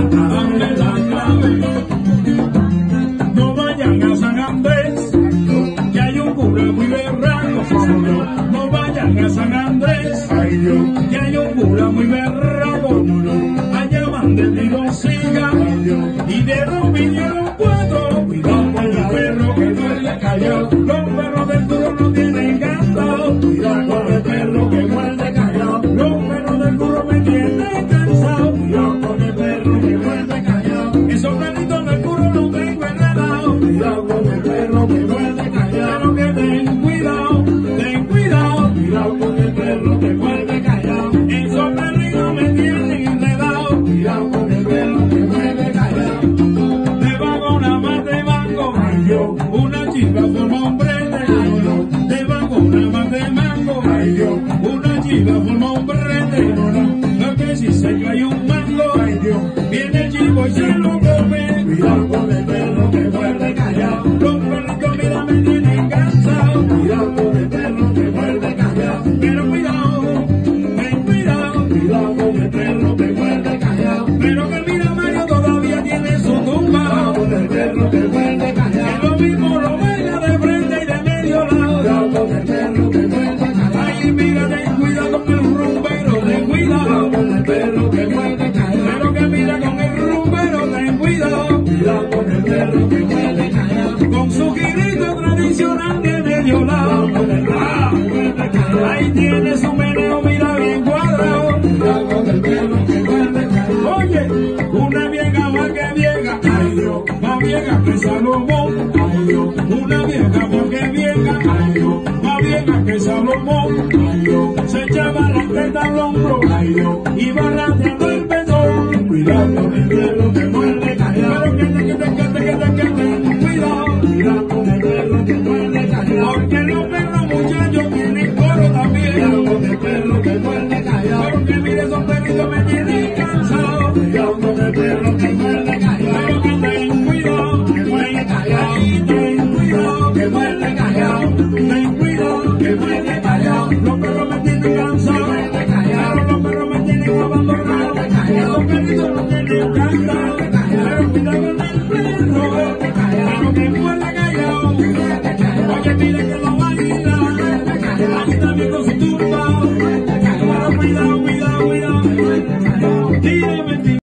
importa dónde la clave. No vayan a San Andrés, que hay un cura muy berraco, sí señor. No vayan a San Andrés, ay Dios, que hay un cura muy berraco, allá van del río Siga, ay Dios, y de los vinieron cuatro, cuidado con los perros que no le cayó. Los perros del duro no tienen gato, cuidado con el perro que muerde callado. Los perros del duro me tienen cansado, cuidado con el perro que muerde callado. Esos perritos del duro no tengo enredado, cuidado con el perro que muerde callado. Pero que ten cuidado, cuidado con el perro que muerde callado. Esos perritos me tienen enredado, cuidado con el perro que muerde callado. Te vago una más de mango, ay Dios, una chiva forma un prete, ay Dios. Te vago una más de mango, ay Dios, una chiva forma un prete. No que si se cae un mango, ay Dios, viene el chivo y se lo come, cuidado con el perro que muerde callado. Los perros que me tienen cansado, cuidado con el perro que muerde callado. Pero cuidado, ten cuidado, cuidado con el perro que muerde callado. Pero que mira Mario todavía tiene su tumba, cuidado con el perro que muerde callado. Que lo mismo lo baila de frente y de medio lado, cuidado con el perro que muerde callado. Ay mira, ten cuidado con el rumbero, ten cuidado con el perro que muerde callado. Pero que mira con el rumbero, ten cuidado, cuidado con el perro que muerde callado. Con su girito tradicional de medio lado, ahí tiene su meneo, mira bien cuadrado. Oye, una vieja más que vieja, ay Dios, más vieja que Salomón, ay Dios. Una vieja más que vieja, ay Dios, más vieja que Salomón, ay Dios. Se echaba la teta al hombro, ay Dios, y barrateando el pezón. Cuidado con el perro que muerde callado, pero que te cuidado, cuidado con el perro que muerde callado, porque los perros muchachos tienen coro también. Cuidado con el perro que muerde callado, pero que mire esos perritos me tienen cansado. Cuidado con el perro que muerde callado, pero que ten cuidado, que muerde callado, y ten cuidado, que muerde callado.